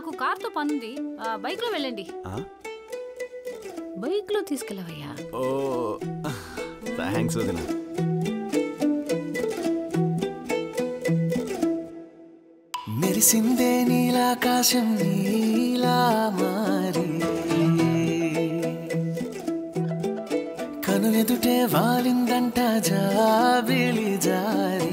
నాకు కార్ తో పనుంది బైక్ లో వెళ్ళండి. బైక్ లో తీసుకెళ్ళవయ్యా. ఓ థాంక్స్ వదినా. మెరిసిందే నీలాకాశం నీలా మారి కనులెదుటే వాలిందంట జాబిలి జారి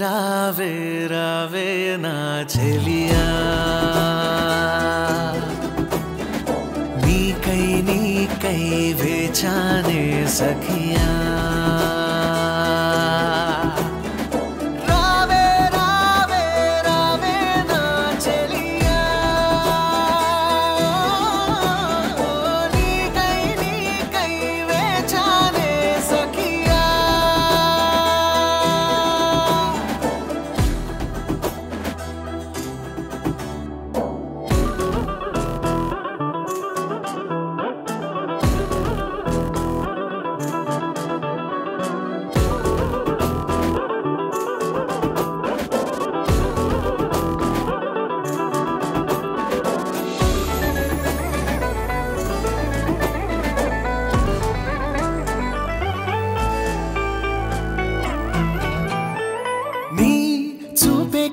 रावे रावे रावे ना चलिया नी कई बेचाने सखिया रावे रावे रावे ना चलिया नी कई बेचाने सखिया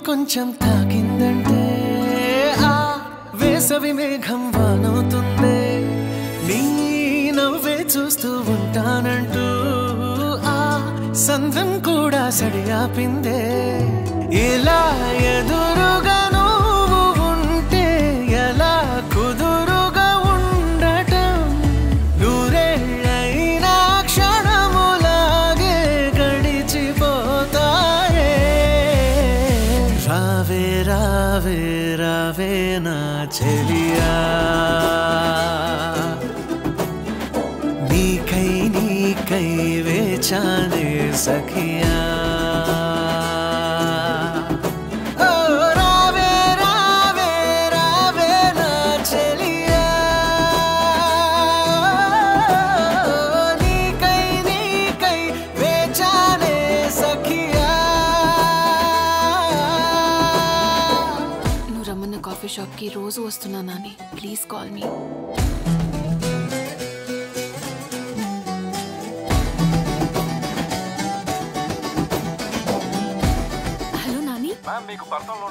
కొంచెం తాకిందంటే ఆ వేసవి మేఘం వానవుతుందే నీ నవ్వే చూస్తూ ఉంటానంటూ ఆ సంధ్యం కూడా సడియాపిందే ఎలా ఎదురుగా నువ్వు ఉంటే ఎలా కుదురుగా ఉండటం నూరేళ్ళైనా క్షణములాగే గడిచిపోతా रावे रावे रावे ना चलिया नी कई वे चाने सखिया शॉप की रोज वस्तुना Nani please call me hello Nani ma'am మీకు పర్సనల్